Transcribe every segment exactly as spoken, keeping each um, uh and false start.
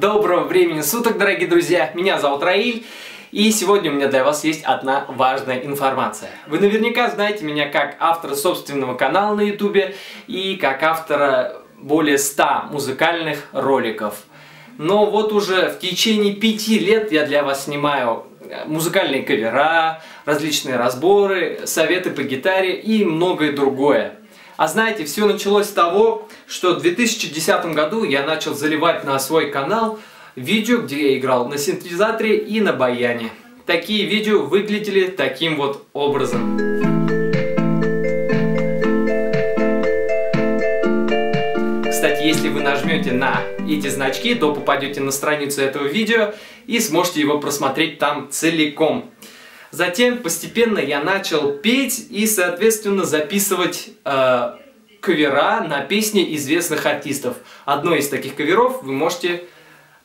Доброго времени суток, дорогие друзья! Меня зовут Раиль, и сегодня у меня для вас есть одна важная информация. Вы наверняка знаете меня как автора собственного канала на ютубе и как автора более ста музыкальных роликов. Но вот уже в течение пяти лет я для вас снимаю музыкальные кавера, различные разборы, советы по гитаре и многое другое. А знаете, все началось с того, что в две тысячи десятом году я начал заливать на свой канал видео, где я играл на синтезаторе и на баяне. Такие видео выглядели таким вот образом. Кстати, если вы нажмете на эти значки, то попадете на страницу этого видео и сможете его просмотреть там целиком. Затем постепенно я начал петь и, соответственно, записывать э, кавера на песни известных артистов. Одно из таких каверов вы можете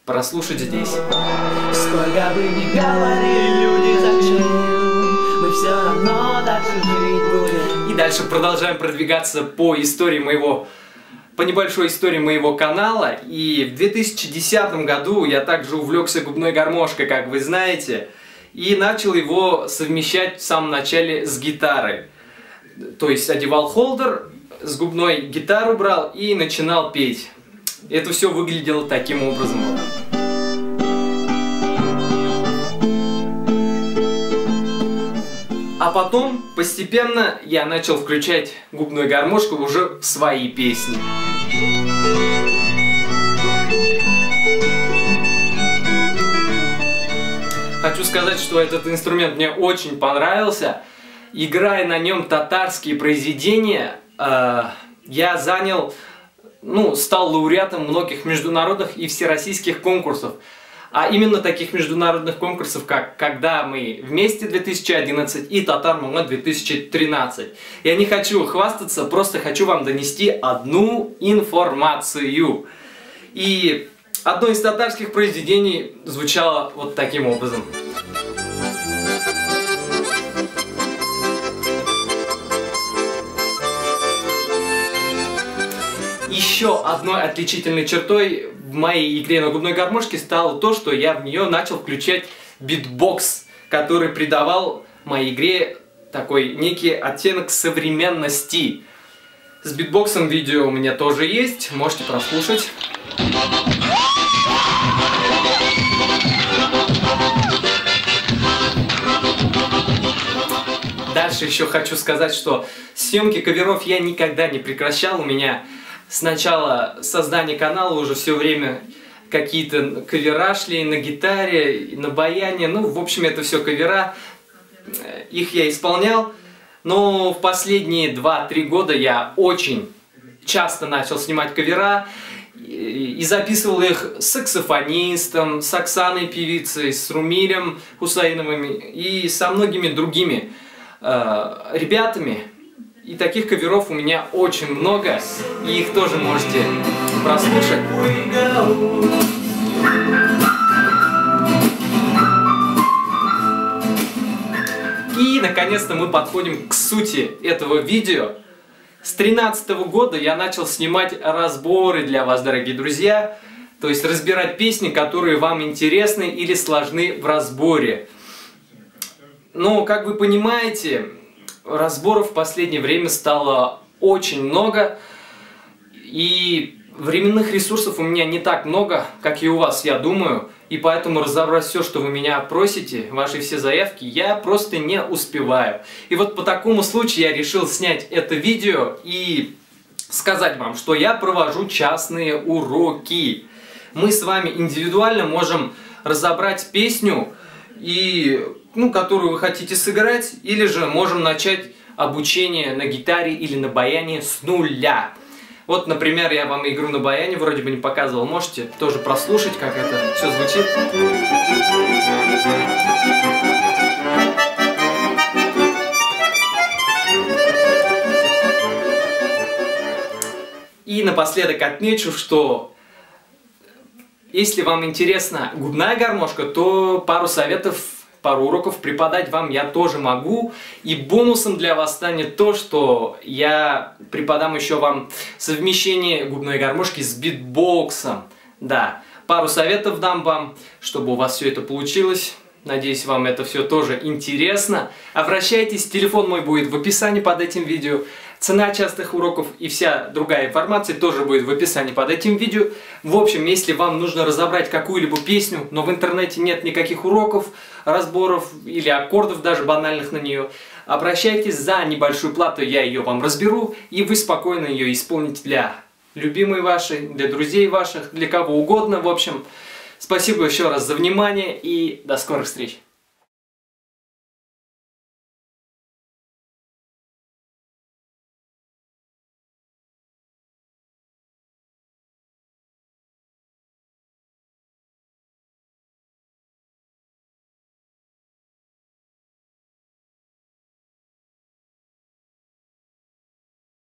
прослушать здесь. Сколько бы ни говорили люди, зачем, мы все равно дальше жить будем. И дальше продолжаем продвигаться по истории моего, по небольшой истории моего канала. И в две тысячи десятом году я также увлекся губной гармошкой, как вы знаете. И начал его совмещать в самом начале с гитарой. То есть одевал холдер, с губной гитару брал и начинал петь. Это все выглядело таким образом. А потом постепенно я начал включать губную гармошку уже в свои песни. Хочу сказать, что этот инструмент мне очень понравился. Играя на нем татарские произведения, э, я занял, ну, стал лауреатом многих международных и всероссийских конкурсов. А именно таких международных конкурсов, как «Когда мы вместе» две тысячи одиннадцать и «Татар Момон» две тысячи тринадцать. Я не хочу хвастаться, просто хочу вам донести одну информацию. И одно из татарских произведений звучало вот таким образом. Еще одной отличительной чертой в моей игре на губной гармошке стало то, что я в нее начал включать битбокс, который придавал моей игре такой некий оттенок современности. С битбоксом видео у меня тоже есть, можете прослушать. Дальше еще хочу сказать, что съемки каверов я никогда не прекращал. У меня с начала создания канала уже все время какие-то кавера шли на гитаре, и на баяне. Ну, в общем, это все кавера. Их я исполнял. Но в последние два-три года я очень часто начал снимать кавера. И записывал их с саксофонистом, с Оксаной певицей, с Румирем Хусаиновым и со многими другими э, ребятами. И таких каверов у меня очень много, и их тоже можете прослушать. И наконец-то мы подходим к сути этого видео. С тринадцатого года я начал снимать разборы для вас, дорогие друзья. То есть разбирать песни, которые вам интересны или сложны в разборе. Но, как вы понимаете, разборов в последнее время стало очень много. И временных ресурсов у меня не так много, как и у вас, я думаю. И поэтому разобрать все, что вы меня просите, ваши все заявки, я просто не успеваю. И вот по такому случаю я решил снять это видео и сказать вам, что я провожу частные уроки. Мы с вами индивидуально можем разобрать песню, и, ну, которую вы хотите сыграть, или же можем начать обучение на гитаре или на баяне с нуля. Вот, например, я вам игру на баяне вроде бы не показывал. Можете тоже прослушать, как это все звучит. И напоследок отмечу, что если вам интересна губная гармошка, то пару советов, пару уроков преподать вам я тоже могу. И бонусом для вас станет то, что я преподам еще вам совмещение губной гармошки с битбоксом. Да, пару советов дам вам, чтобы у вас все это получилось. Надеюсь, вам это все тоже интересно. Обращайтесь, телефон мой будет в описании под этим видео. Цена частых уроков и вся другая информация тоже будет в описании под этим видео. В общем, если вам нужно разобрать какую-либо песню, но в интернете нет никаких уроков, разборов или аккордов даже банальных на нее, обращайтесь, за небольшую плату я ее вам разберу, и вы спокойно ее исполните для любимой вашей, для друзей ваших, для кого угодно, в общем. Спасибо еще раз за внимание и до скорых встреч!